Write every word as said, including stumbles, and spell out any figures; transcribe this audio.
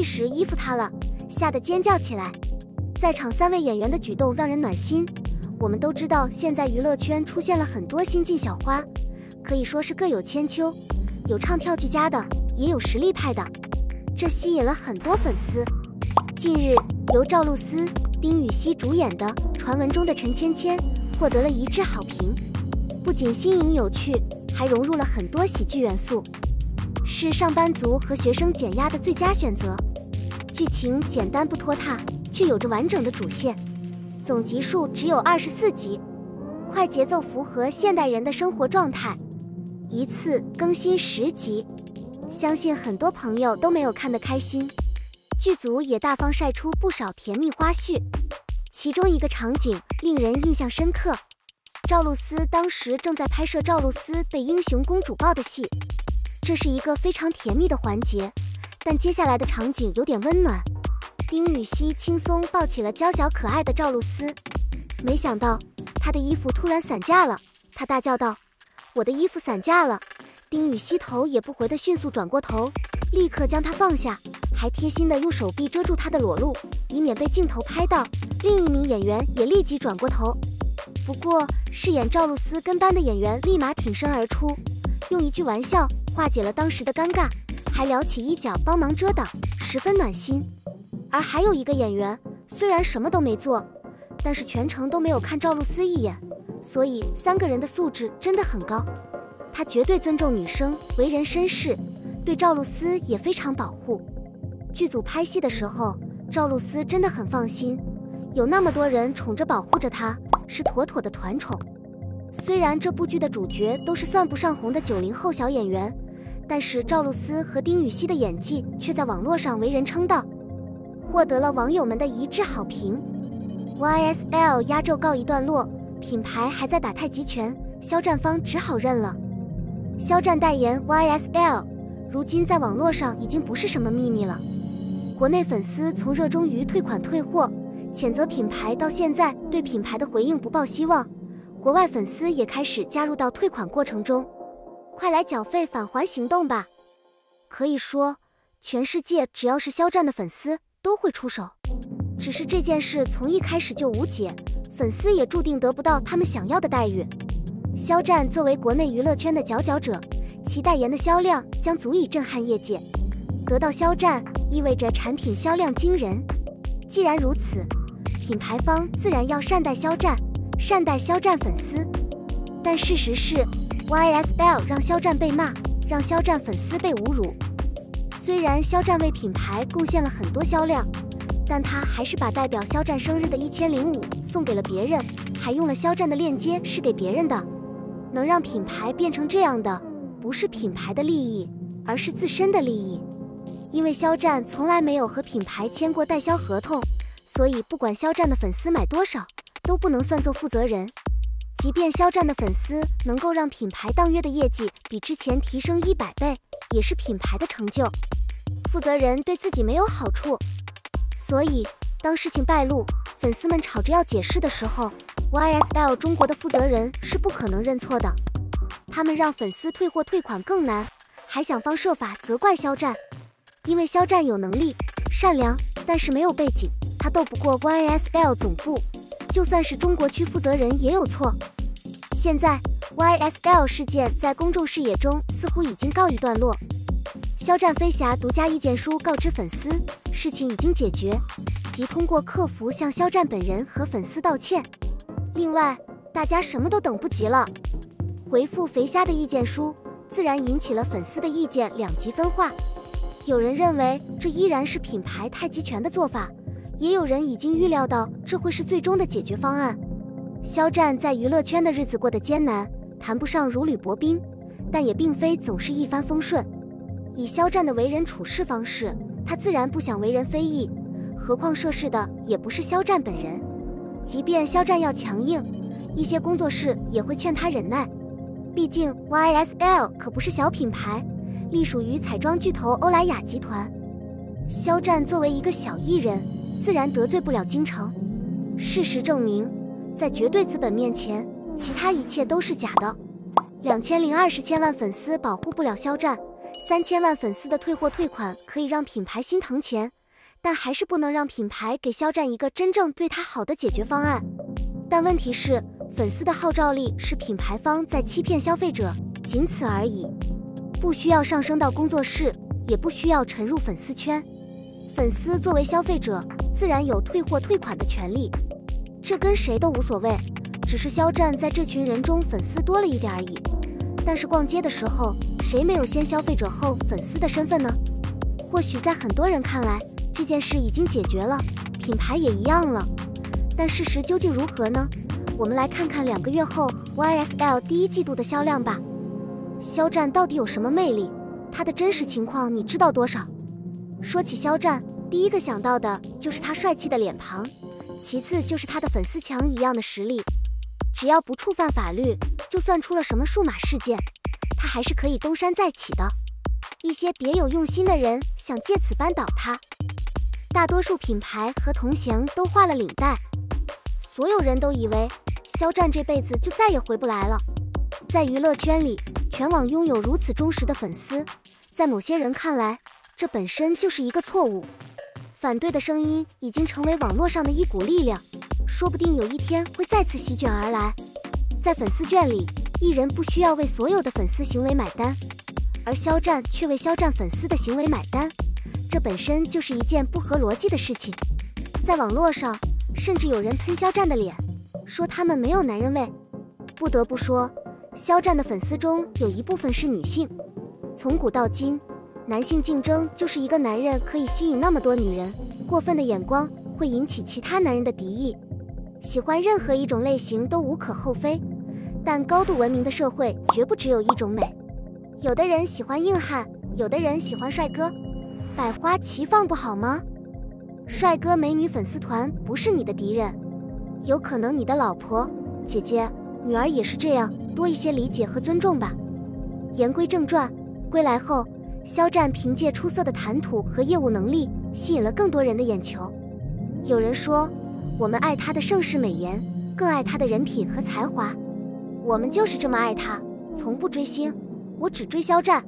计时衣服塌了，吓得尖叫起来。在场三位演员的举动让人暖心。我们都知道，现在娱乐圈出现了很多新晋小花，可以说是各有千秋，有唱跳俱佳的，也有实力派的，这吸引了很多粉丝。近日，由赵露思、丁禹兮主演的《传闻中的陈芊芊》获得了一致好评，不仅新颖有趣，还融入了很多喜剧元素，是上班族和学生减压的最佳选择。剧情简单不拖沓，却有着完整的主线，总集数只有二十四集，快节奏符合现代人的生活状态，一次更新十集，相信很多朋友都没有看得开心。剧组也大方晒出不少甜蜜花絮，其中一个场景令人印象深刻。赵露思当时正在拍摄赵露思被英雄公主抱的戏，这是一个非常甜蜜的环节，但接下来的场景有点温暖。丁禹兮轻松抱起了娇小可爱的赵露思，没想到她的衣服突然散架了，她大叫道：“我的衣服散架了！”丁禹兮头也不回的迅速转过头，立刻将她放下，还贴心的用手臂遮住她的裸露，以免被镜头拍到。另一名演员也立即转过头，不过饰演赵露思跟班的演员立马挺身而出，用一句玩笑化解了当时的尴尬，还撩起衣角帮忙遮挡，十分暖心。而还有一个演员虽然什么都没做，但是全程都没有看赵露思一眼，所以三个人的素质真的很高。他绝对尊重女生，为人绅士，对赵露思也非常保护。剧组拍戏的时候，赵露思真的很放心，有那么多人宠着保护着她，是妥妥的团宠。虽然这部剧的主角都是算不上红的九零后小演员，但是赵露思和丁禹兮的演技却在网络上为人称道，获得了网友们的一致好评。Y S L 压轴告一段落，品牌还在打太极拳，肖战方只好认了。肖战代言 Y S L， 如今在网络上已经不是什么秘密了。国内粉丝从热衷于退款退货、谴责品牌到现在对品牌的回应不抱希望，国外粉丝也开始加入到退款过程中，快来缴费返还行动吧！可以说，全世界只要是肖战的粉丝都会出手。只是这件事从一开始就无解，粉丝也注定得不到他们想要的待遇。肖战作为国内娱乐圈的佼佼者，其代言的销量将足以震撼业界。得到肖战意味着产品销量惊人。既然如此，品牌方自然要善待肖战，善待肖战粉丝。但事实是 ，Y S L 让肖战被骂，让肖战粉丝被侮辱。虽然肖战为品牌贡献了很多销量，但他还是把代表肖战生日的一千零五送给了别人，还用了肖战的链接是给别人的。能让品牌变成这样的，不是品牌的利益，而是自身的利益。因为肖战从来没有和品牌签过代销合同，所以不管肖战的粉丝买多少，都不能算作负责人。即便肖战的粉丝能够让品牌当月的业绩比之前提升一百倍，也是品牌的成就。负责人对自己没有好处，所以当事情败露，粉丝们吵着要解释的时候， Y S L 中国的负责人是不可能认错的。他们让粉丝退货退款更难，还想方设法责怪肖战。因为肖战有能力、善良，但是没有背景，他斗不过 Y S L 总部，就算是中国区负责人也有错。现在 Y S L 事件在公众视野中似乎已经告一段落。肖战飞侠独家意见书告知粉丝，事情已经解决，即通过客服向肖战本人和粉丝道歉。另外，大家什么都等不及了，回复肥虾的意见书自然引起了粉丝的意见两极分化。有人认为这依然是品牌太极拳的做法，也有人已经预料到这会是最终的解决方案。肖战在娱乐圈的日子过得艰难，谈不上如履薄冰，但也并非总是一帆风顺。以肖战的为人处事方式，他自然不想为人非议，何况涉事的也不是肖战本人。即便肖战要强硬，一些工作室也会劝他忍耐，毕竟 Y S L 可不是小品牌，隶属于彩妆巨头欧莱雅集团。肖战作为一个小艺人，自然得罪不了京城。事实证明，在绝对资本面前，其他一切都是假的。两千零二十千万粉丝保护不了肖战，三千万粉丝的退货退款可以让品牌心疼钱，但还是不能让品牌给肖战一个真正对他好的解决方案。但问题是，粉丝的号召力是品牌方在欺骗消费者，仅此而已。不需要上升到工作室，也不需要沉入粉丝圈。粉丝作为消费者，自然有退货退款的权利，这跟谁都无所谓。只是肖战在这群人中粉丝多了一点而已。但是逛街的时候，谁没有先消费者后粉丝的身份呢？或许在很多人看来，这件事已经解决了，品牌也一样了。但事实究竟如何呢？我们来看看两个月后 Y S L 第一季度的销量吧。肖战到底有什么魅力？他的真实情况你知道多少？说起肖战，第一个想到的就是他帅气的脸庞，其次就是他的粉丝墙一样的实力。只要不触犯法律，就算出了什么数码事件，他还是可以东山再起的。一些别有用心的人想借此扳倒他。大多数品牌和同行都画了领带，所有人都以为肖战这辈子就再也回不来了。在娱乐圈里，全网拥有如此忠实的粉丝，在某些人看来，这本身就是一个错误。反对的声音已经成为网络上的一股力量，说不定有一天会再次席卷而来。在粉丝圈里，艺人不需要为所有的粉丝行为买单，而肖战却为肖战粉丝的行为买单，这本身就是一件不合逻辑的事情。在网络上，甚至有人喷肖战的脸，说他们没有男人味。不得不说，肖战的粉丝中有一部分是女性，从古到今，男性竞争就是一个男人可以吸引那么多女人，过分的眼光会引起其他男人的敌意。喜欢任何一种类型都无可厚非，但高度文明的社会绝不只有一种美。有的人喜欢硬汉，有的人喜欢帅哥，百花齐放不好吗？帅哥美女粉丝团不是你的敌人，有可能你的老婆、姐姐、女儿也是这样，多一些理解和尊重吧。言归正传，归来后，肖战凭借出色的谈吐和业务能力，吸引了更多人的眼球。有人说，我们爱他的盛世美颜，更爱他的人品和才华。我们就是这么爱他，从不追星，我只追肖战。